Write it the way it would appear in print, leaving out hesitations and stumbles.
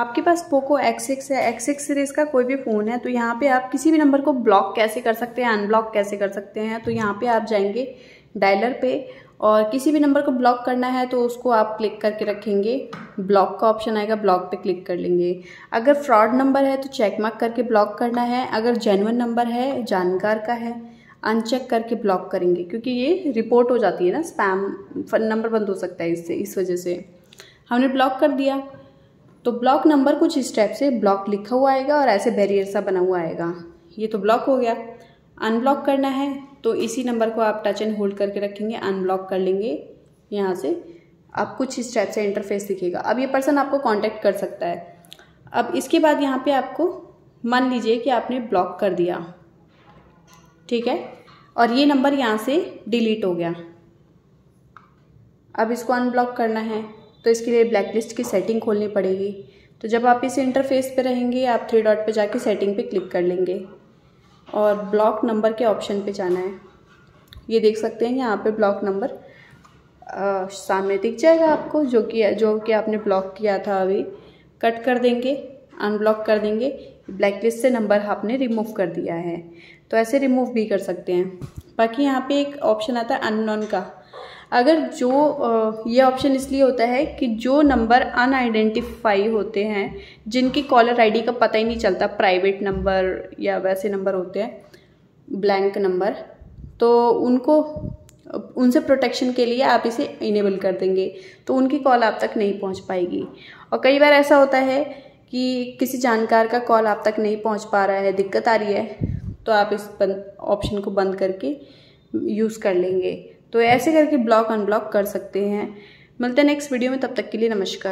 आपके पास Poco X6 है, X6 सीरीज़ का कोई भी फ़ोन है, तो यहाँ पे आप किसी भी नंबर को ब्लॉक कैसे कर सकते हैं, अनब्लॉक कैसे कर सकते हैं, तो यहाँ पे आप जाएंगे डायलर पे और किसी भी नंबर को ब्लॉक करना है तो उसको आप क्लिक करके रखेंगे, ब्लॉक का ऑप्शन आएगा, ब्लॉक पे क्लिक कर लेंगे। अगर फ्रॉड नंबर है तो चेक मार्क करके ब्लॉक करना है, अगर जेन्युइन नंबर है, जानकार का है, अनचेक करके ब्लॉक करेंगे, क्योंकि ये रिपोर्ट हो जाती है ना, स्पैम नंबर बंद हो सकता है इससे। इस वजह से हमने ब्लॉक कर दिया। तो ब्लॉक नंबर कुछ इस टाइप से ब्लॉक लिखा हुआ आएगा और ऐसे बैरियर सा बना हुआ आएगा। ये तो ब्लॉक हो गया। अनब्लॉक करना है तो इसी नंबर को आप टच एंड होल्ड करके रखेंगे, अनब्लॉक कर लेंगे। यहाँ से आप कुछ इस टाइप से इंटरफेस दिखेगा। अब ये पर्सन आपको कांटेक्ट कर सकता है। अब इसके बाद यहाँ पे आपको मान लीजिए कि आपने ब्लॉक कर दिया, ठीक है, और ये नंबर यहाँ से डिलीट हो गया। अब इसको अनब्लॉक करना है तो इसके लिए ब्लैकलिस्ट की सेटिंग खोलनी पड़ेगी। तो जब आप इस इंटरफेस पे रहेंगे आप 3 डॉट पे जाके सेटिंग पे क्लिक कर लेंगे और ब्लॉक नंबर के ऑप्शन पे जाना है। ये देख सकते हैं यहाँ पे ब्लॉक नंबर सामने दिख जाएगा आपको, जो कि आपने ब्लॉक किया था। अभी कट कर देंगे, अनब्लॉक कर देंगे, ब्लैकलिस्ट से नंबर आपने रिमूव कर दिया है। तो ऐसे रिमूव भी कर सकते हैं। बाकी यहाँ पे एक ऑप्शन आता है अननोन का। अगर जो ये ऑप्शन इसलिए होता है कि जो नंबर अनआइडेंटिफाई होते हैं, जिनकी कॉलर आईडी का पता ही नहीं चलता, प्राइवेट नंबर या वैसे नंबर होते हैं, ब्लैंक नंबर, तो उनसे प्रोटेक्शन के लिए आप इसे इनेबल कर देंगे तो उनकी कॉल आप तक नहीं पहुंच पाएगी। और कई बार ऐसा होता है कि किसी जानकार का कॉल आप तक नहीं पहुँच पा रहा है, दिक्कत आ रही है, तो आप इस ऑप्शन को बंद करके यूज़ कर लेंगे। तो ऐसे करके ब्लॉक अनब्लॉक कर सकते हैं। मिलते हैं नेक्स्ट वीडियो में, तब तक के लिए नमस्कार।